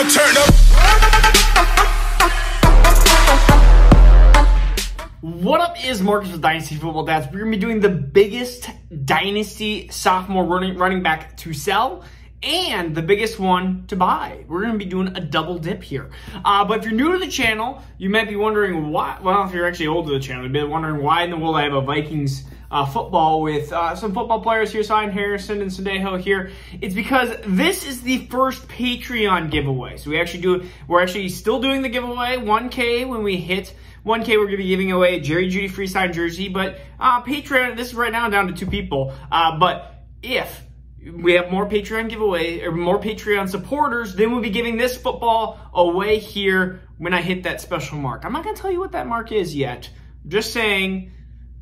Now turn up. What up is Marcus with Dynasty Football Dads. We're going to be doing the biggest Dynasty sophomore running back to sell and the biggest one to buy. We're going to be doing a double dip here. But if you're new to the channel, you might be wondering why. Well, if you're actually old to the channel, you've been wondering why in the world I have a Vikings football with some football players here, Zion Harrison and Sodejo here. It's because this is the first Patreon giveaway. So we're actually still doing the giveaway. 1K, when we hit 1K, we're gonna be giving away a Jerry Judy free signed jersey. But Patreon, this is right now down to 2 people. But if we have more Patreon giveaway or more Patreon supporters, then we'll be giving this football away here when I hit that special mark. I'm not gonna tell you what that mark is yet. I'm just saying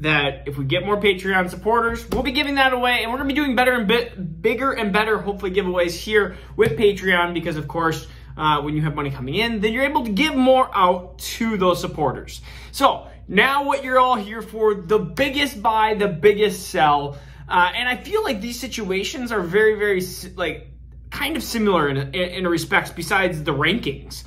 that if we get more Patreon supporters, we'll be giving that away, and we're going to be doing better and bigger and better, hopefully, giveaways here with Patreon because, of course, when you have money coming in, then you're able to give more out to those supporters. So now what you're all here for, the biggest buy, the biggest sell, and I feel like these situations are very, very, like, kind of similar in respects besides the rankings.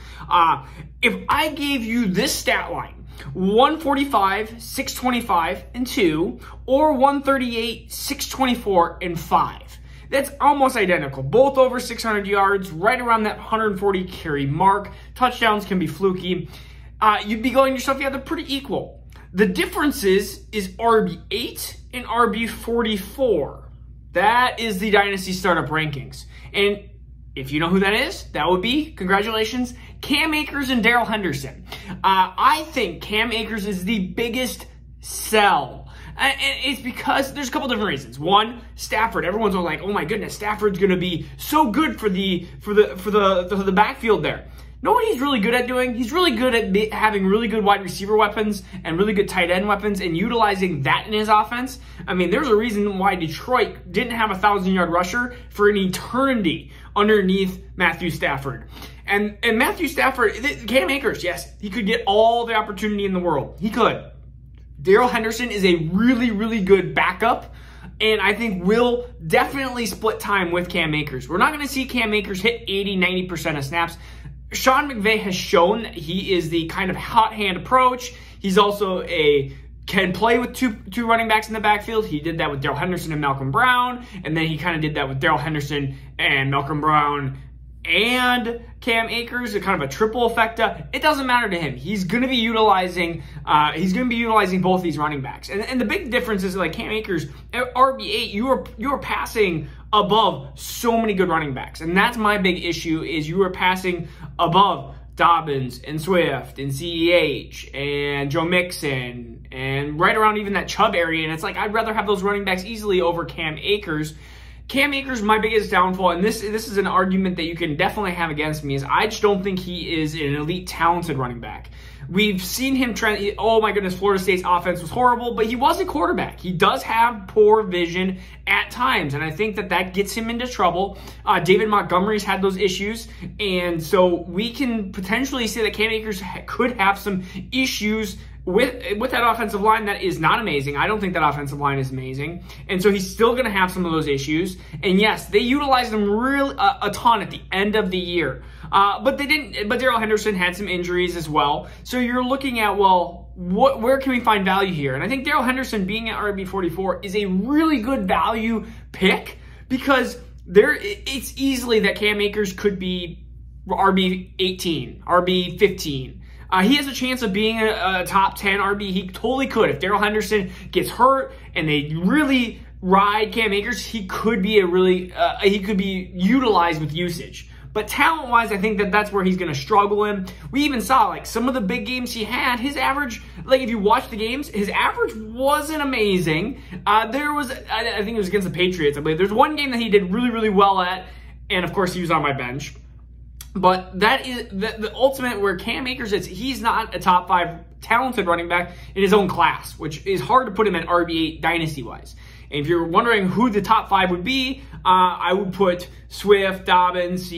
If I gave you this stat line, 145, 625, and 2, or 138, 624, and 5. That's almost identical. Both over 600 yards, right around that 140 carry mark. Touchdowns can be fluky. You'd be going yourself, yeah, they're pretty equal. The difference is RB8 and RB44. That is the Dynasty Startup Rankings. And if you know who that is, that would be, congratulations, Cam Akers and Darrell Henderson. I think Cam Akers is the biggest sell. And it's because there's a couple different reasons. One, Stafford. Everyone's all like, "Oh my goodness, Stafford's going to be so good for the backfield there." Know what he's really good at doing? He's really good at having really good wide receiver weapons and really good tight end weapons and utilizing that in his offense. I mean, there's a reason why Detroit didn't have a 1,000-yard rusher for an eternity underneath Matthew Stafford. And Matthew Stafford, Cam Akers, yes, he could get all the opportunity in the world. He could. Darrell Henderson is a really, really good backup, and I think will definitely split time with Cam Akers. We're not going to see Cam Akers hit 80, 90% of snaps. Sean McVay has shown that he is the kind of hot hand approach. He's also can play with two running backs in the backfield. He did that with Darrell Henderson and Malcolm Brown, and then he kind of did that with Darrell Henderson and Malcolm Brown and Cam Akers, kind of a triple effecta. It doesn't matter to him. He's going to be utilizing both these running backs. And the big difference is, like, Cam Akers at RB8, you are passing above so many good running backs. And that's my big issue, is you are passing above Dobbins and Swift and CEH and Joe Mixon and right around even that Chubb area. And it's like, I'd rather have those running backs easily over Cam Akers. Cam Akers, my biggest downfall, and this is an argument that you can definitely have against me, is I just don't think he is an elite, talented running back. We've seen him trend. Oh my goodness, Florida State's offense was horrible, but he was a quarterback. He does have poor vision at times, and I think that gets him into trouble. David Montgomery's had those issues, and so we can potentially say that Cam Akers could have some issues with that offensive line that is not amazing. I don't think that offensive line is amazing. And so he's still going to have some of those issues. And yes, they utilized him really a ton at the end of the year. But Darrell Henderson had some injuries as well. So you're looking at, well, where can we find value here? And I think Darrell Henderson being at RB44 is a really good value pick, because it's easily that Cam Akers could be RB18, RB15. He has a chance of being a top 10 RB. He totally could. If Darrell Henderson gets hurt and they really ride Cam Akers, he could be he could be utilized with usage. But talent-wise, I think that's where he's going to struggle in. We even saw, like, some of the big games he had, his average, like, if you watch the games, his average wasn't amazing. There was, I think it was against the Patriots, I believe. There's one game that he did really, really well at, and, of course, he was on my bench. But that is the ultimate where Cam Akers is. He's not a top 5 talented running back in his own class, which is hard to put him at RB8 dynasty-wise. And if you're wondering who the top 5 would be, I would put Swift, Dobbins,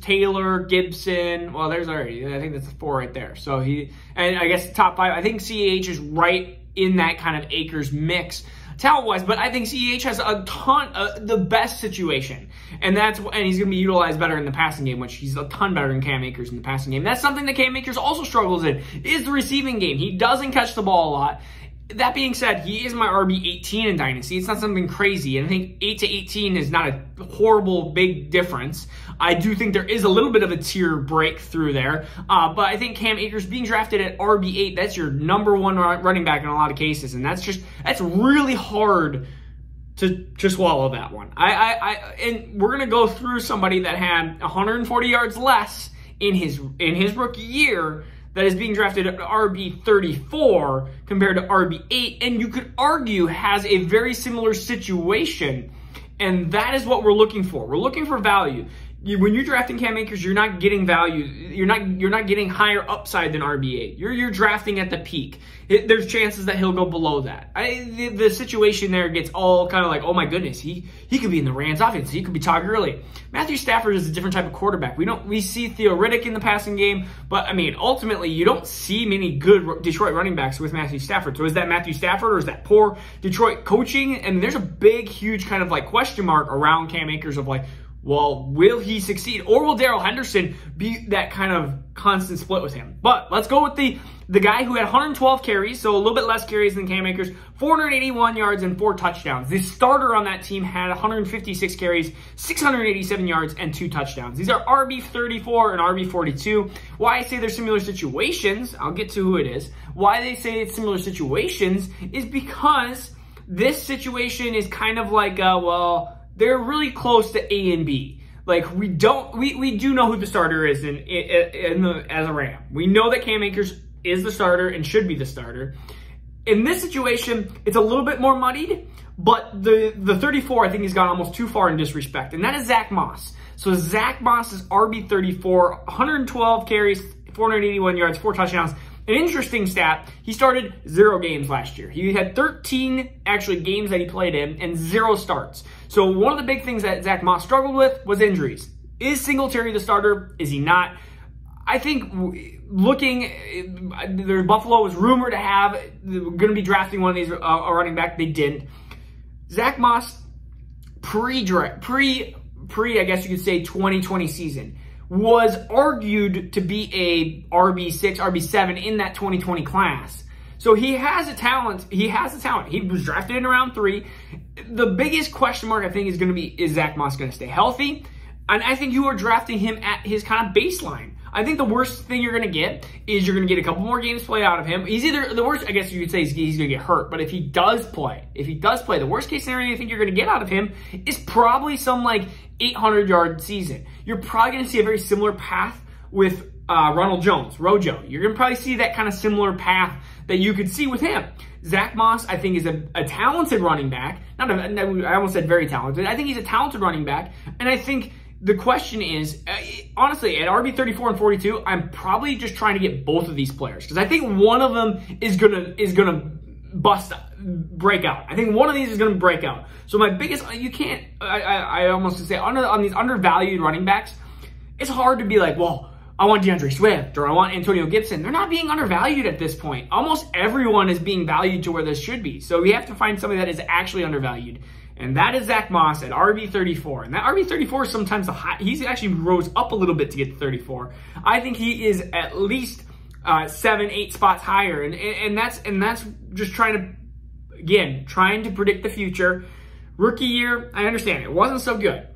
Taylor, Gibson. Well, there's already, I think that's 4 right there. So and I guess top 5, I think CEH is right in that kind of Akers mix. talent-wise, but I think CEH has a ton of the best situation, and he's going to be utilized better in the passing game, which he's a ton better than Cam Akers in the passing game. That's something that Cam Akers also struggles in, is the receiving game. He doesn't catch the ball a lot. That being said, he is my RB18 in Dynasty. It's not something crazy, and I think 8 to 18 is not a horrible big difference. I do think there is a little bit of a tier break through there, but I think Cam Akers being drafted at RB8, that's your number one running back in a lot of cases, and that's really hard to swallow that one. And we're gonna go through somebody that had 140 yards less in his rookie year, that is being drafted at RB 34 compared to RB 8, and you could argue has a very similar situation, and that is what we're looking for. We're looking for value. When you're drafting Cam Akers, you're not getting value. You're not getting higher upside than RB 8. You're drafting at the peak. There's chances that he'll go below that. The situation there gets all kind of like, oh my goodness, he could be in the Rams offense. He could be Todd Gurley. Matthew Stafford is a different type of quarterback. We see Theo Riddick in the passing game, but I mean ultimately you don't see many good Detroit running backs with Matthew Stafford. So is that Matthew Stafford or is that poor Detroit coaching? And there's a big, huge kind of like question mark around Cam Akers of like, well, will he succeed, or will Darrell Henderson be that kind of constant split with him? But let's go with the guy who had 112 carries, so a little bit less carries than Cam Akers, 481 yards and 4 touchdowns. The starter on that team had 156 carries, 687 yards, and 2 touchdowns. These are RB 34 and RB 42. Why I say they're similar situations, I'll get to who it is. Why they say it's similar situations is because this situation is kind of like, well, they're really close to A and B. Like we do know who the starter is as a Ram. We know that Cam Akers is the starter and should be the starter. In this situation, it's a little bit more muddied, but the 34 I think has gone almost too far in disrespect, and that is Zach Moss. So Zach Moss is RB 34, 112 carries, 481 yards, 4 touchdowns. An interesting stat, he started 0 games last year. He had 13 actually games that he played in and 0 starts. So one of the big things that Zach Moss struggled with was injuries. Is Singletary the starter? Is he not? I think Buffalo was rumored to have, going to be drafting one of these running back. They didn't. Zach Moss I guess you could say 2020 season, was argued to be a RB6, RB7 in that 2020 class. So he has a talent. He was drafted in round 3. The biggest question mark I think is going to be, is Zach Moss going to stay healthy? And I think you are drafting him at his kind of baseline. I think the worst thing you're going to get is you're going to get a couple more games played out of him. He's either, the worst, I guess you could say, he's going to get hurt. But if he does play, the worst case scenario I think you're going to get out of him is probably some like 800-yard season. You're probably going to see a very similar path with Ronald Jones, Rojo. You're going to probably see that kind of similar path that you could see with him. Zach Moss, I think, is a talented running back. I almost said very talented. I think he's a talented running back. And I think the question is, honestly, at RB 34 and 42, I'm probably just trying to get both of these players, because I think one of them is gonna break out. I think one of these is gonna break out. So my biggest, I almost say on these undervalued running backs, it's hard to be like, well, I want DeAndre Swift or I want Antonio Gibson. They're not being undervalued at this point. Almost everyone is being valued to where this should be. So we have to find somebody that is actually undervalued. And that is Zach Moss at RB 34. And that RB 34 is sometimes he actually rose up a little bit to get to 34. I think he is at least 7-8 spots higher. And that's just trying to predict the future. Rookie year, I understand it wasn't so good.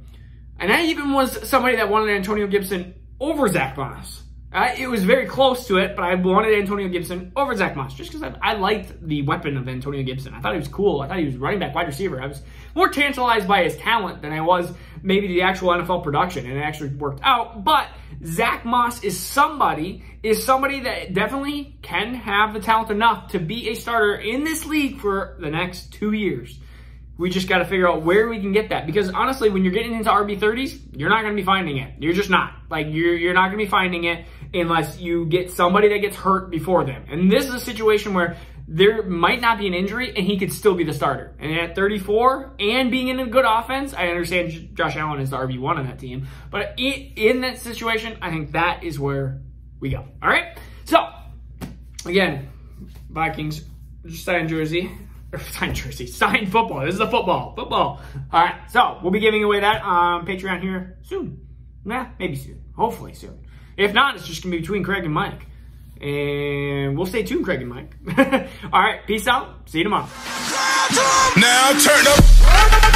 And I even was somebody that wanted Antonio Gibson over Zach Moss. It was very close to it, but I wanted Antonio Gibson over Zach Moss just because I liked the weapon of Antonio Gibson. I thought he was cool. I thought he was running back, wide receiver. I was more tantalized by his talent than I was maybe the actual NFL production, and it actually worked out. But Zach Moss is somebody that definitely can have the talent enough to be a starter in this league for the next 2 years. We just got to figure out where we can get that, because honestly, when you're getting into RB30s, you're not going to be finding it. You're just not. Like you're not going to be finding it unless you get somebody that gets hurt before them. And this is a situation where there might not be an injury and he could still be the starter. And at 34 and being in a good offense, I understand Josh Allen is the RB1 on that team, but in that situation, I think that is where we go. All right. So again, Vikings, Zion Jersey. Signed jersey, signed football. This is the football. All right, so we'll be giving away that on Patreon here soon. Nah, maybe soon. Hopefully soon. If not, it's just going to be between Craig and Mike. And we'll stay tuned, Craig and Mike. All right, peace out. See you tomorrow. Now turn up.